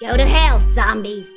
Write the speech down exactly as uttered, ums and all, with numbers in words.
Go to hell, zombies!